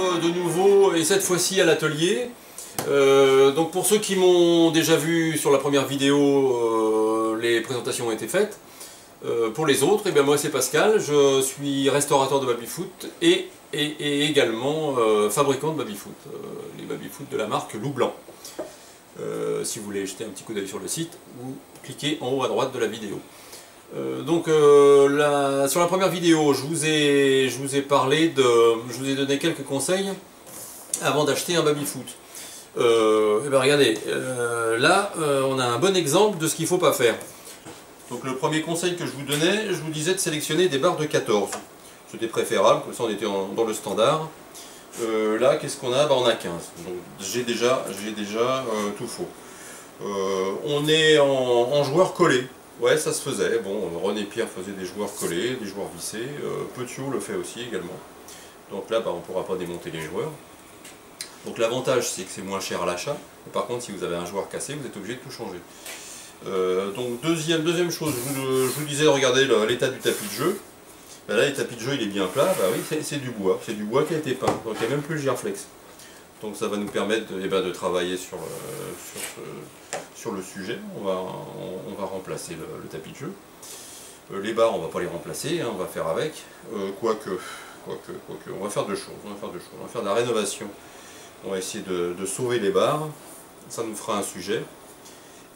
retrouve de nouveau, et cette fois-ci à l'atelier. Donc pour ceux qui m'ont déjà vu sur la première vidéo, les présentations ont été faites. Pour les autres, et bien moi c'est Pascal, je suis restaurateur de baby-foot et également fabricant de baby-foot, les baby-foot de la marque Lou Blanc. Si vous voulez jeter un petit coup d'œil sur le site, vous cliquez en haut à droite de la vidéo. Sur la première vidéo, je vous ai donné quelques conseils avant d'acheter un baby-foot. Et ben regardez, là on a un bon exemple de ce qu'il ne faut pas faire. Donc le premier conseil que je vous donnais, je vous disais de sélectionner des barres de 14. C'était préférable, comme ça on était dans le standard. Là, qu'est-ce qu'on a? Bah, on a 15. Donc j'ai déjà tout faux. On est en joueurs collés. Ouais, ça se faisait. Bon, René Pierre faisait des joueurs collés, des joueurs vissés. Petio le fait aussi également. Donc là, bah, on ne pourra pas démonter les joueurs. Donc l'avantage, c'est que c'est moins cher à l'achat. Par contre, si vous avez un joueur cassé, vous êtes obligé de tout changer. Donc deuxième chose, je vous disais de regarder l'état du tapis de jeu. Ben là, le tapis de jeu il est bien plat, bah oui, c'est du bois qui a été peint, donc il n'y a même plus le Gireflex. Donc ça va nous permettre de travailler sur le sujet. On va remplacer le tapis de jeu. Les barres, on ne va pas les remplacer, hein, on va faire avec. Quoique, on va faire deux choses, on va faire de la rénovation. On va essayer de sauver les barres, ça nous fera un sujet.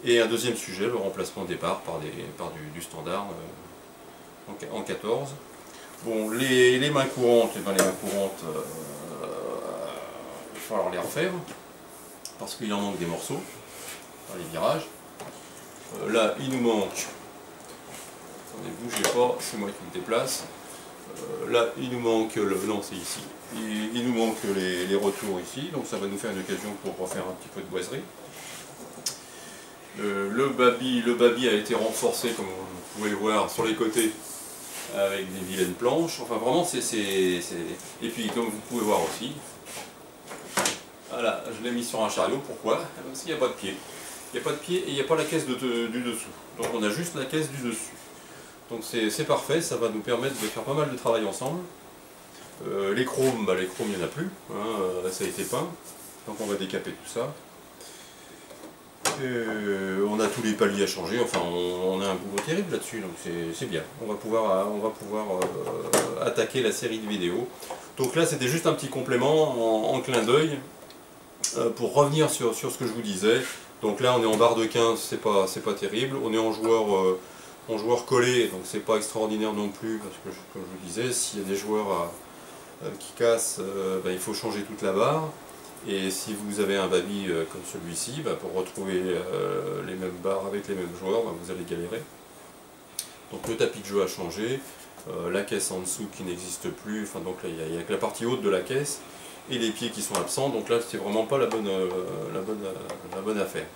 Et un deuxième sujet, le remplacement des barres par du standard en 14. Bon, les mains courantes, il va falloir les refaire, parce qu'il en manque des morceaux dans les virages. Là, il nous manque... Attendez, bougez pas, c'est moi qui me déplace. Là, il nous manque le... Non, c'est ici. Il nous manque les retours ici, donc ça va nous faire une occasion pour refaire un petit peu de boiserie. Le baby a été renforcé, comme vous pouvez le voir, sur les côtés avec des vilaines planches. Enfin, vraiment, Et puis, comme vous pouvez voir aussi, voilà, je l'ai mis sur un chariot. Pourquoi? Parce qu'il n'y a pas de pied. Il n'y a pas de pied et il n'y a pas la caisse du dessous. Donc, on a juste la caisse du dessus. Donc, c'est parfait. Ça va nous permettre de faire pas mal de travail ensemble. Les chromes, bah, il n'y en a plus. Hein, ça a été peint. Donc, on va décaper tout ça. On a tous les paliers à changer, enfin on a un boulot terrible là-dessus, donc c'est bien. On va pouvoir attaquer la série de vidéos. Donc là c'était juste un petit complément en clin d'œil pour revenir sur ce que je vous disais. Donc là on est en barre de 15, c'est pas terrible, on est en joueur collé, donc c'est pas extraordinaire non plus, parce que comme je vous disais, s'il y a des joueurs qui cassent, ben, il faut changer toute la barre. Et si vous avez un baby comme celui-ci, bah pour retrouver les mêmes barres avec les mêmes joueurs, bah vous allez galérer. Donc le tapis de jeu a changé, la caisse en dessous qui n'existe plus, enfin donc là il n'y a que la partie haute de la caisse et les pieds qui sont absents, donc là c'est vraiment pas la bonne affaire.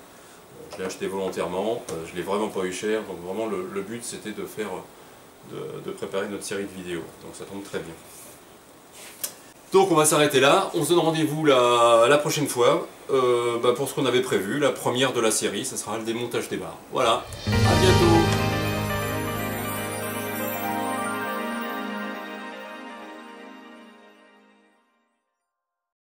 Je l'ai acheté volontairement, je l'ai vraiment pas eu cher, donc vraiment le but c'était de préparer notre série de vidéos, donc ça tombe très bien. Donc on va s'arrêter là, on se donne rendez-vous la prochaine fois pour ce qu'on avait prévu, la première de la série, ça sera le démontage des barres. Voilà, à bientôt.